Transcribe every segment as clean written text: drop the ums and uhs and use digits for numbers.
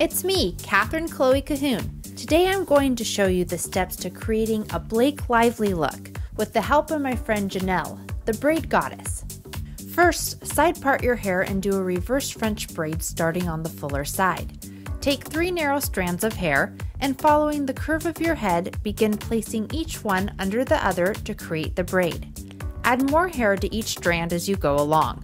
It's me, Katherine Chloe Cahoon. Today I'm going to show you the steps to creating a Blake Lively look with the help of my friend Janelle, the Braid Goddess. First, side part your hair and do a reverse French braid starting on the fuller side. Take 3 narrow strands of hair and following the curve of your head, begin placing each one under the other to create the braid. Add more hair to each strand as you go along.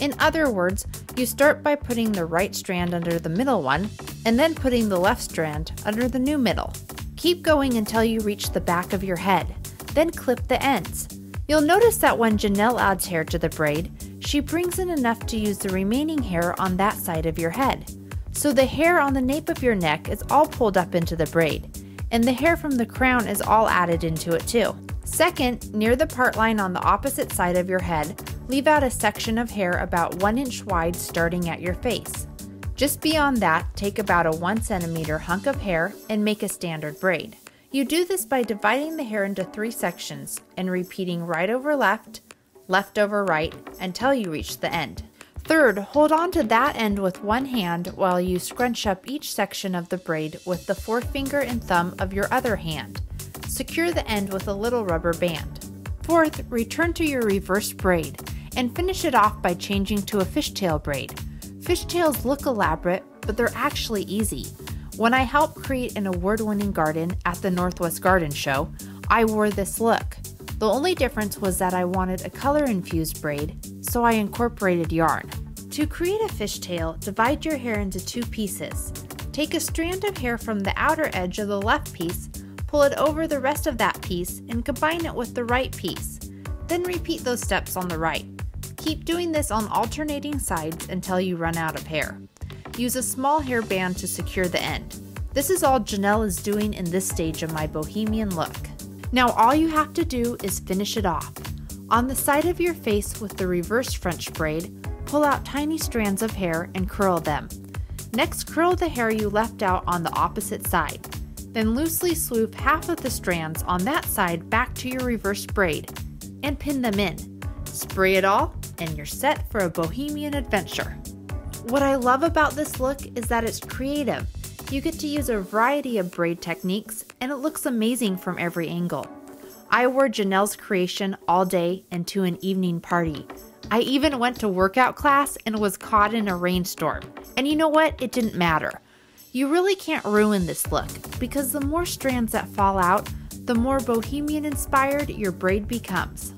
In other words, you start by putting the right strand under the middle one, and then putting the left strand under the new middle. Keep going until you reach the back of your head, then clip the ends. You'll notice that when Janelle adds hair to the braid, she brings in enough to use the remaining hair on that side of your head. So the hair on the nape of your neck is all pulled up into the braid, and the hair from the crown is all added into it too. Second, near the part line on the opposite side of your head, leave out a section of hair about 1 inch wide starting at your face. Just beyond that, take about a 1 centimeter hunk of hair and make a standard braid. You do this by dividing the hair into 3 sections and repeating right over left, left over right until you reach the end. Third, hold on to that end with one hand while you scrunch up each section of the braid with the forefinger and thumb of your other hand. Secure the end with a little rubber band. Fourth, return to your reverse braid and finish it off by changing to a fishtail braid. Fishtails look elaborate, but they're actually easy. When I helped create an award-winning garden at the Northwest Garden Show, I wore this look. The only difference was that I wanted a color-infused braid, so I incorporated yarn. To create a fishtail, divide your hair into 2 pieces. Take a strand of hair from the outer edge of the left piece, pull it over the rest of that piece, and combine it with the right piece. Then repeat those steps on the right. Keep doing this on alternating sides until you run out of hair. Use a small hairband to secure the end. This is all Janelle is doing in this stage of my bohemian look. Now all you have to do is finish it off. On the side of your face with the reverse French braid, pull out tiny strands of hair and curl them. Next, curl the hair you left out on the opposite side. Then loosely swoop half of the strands on that side back to your reverse braid and pin them in. Spray it all and you're set for a bohemian adventure. What I love about this look is that it's creative. You get to use a variety of braid techniques and it looks amazing from every angle. I wore Janelle's creation all day and to an evening party. I even went to workout class and was caught in a rainstorm. And you know what? It didn't matter. You really can't ruin this look because the more strands that fall out, the more bohemian inspired your braid becomes.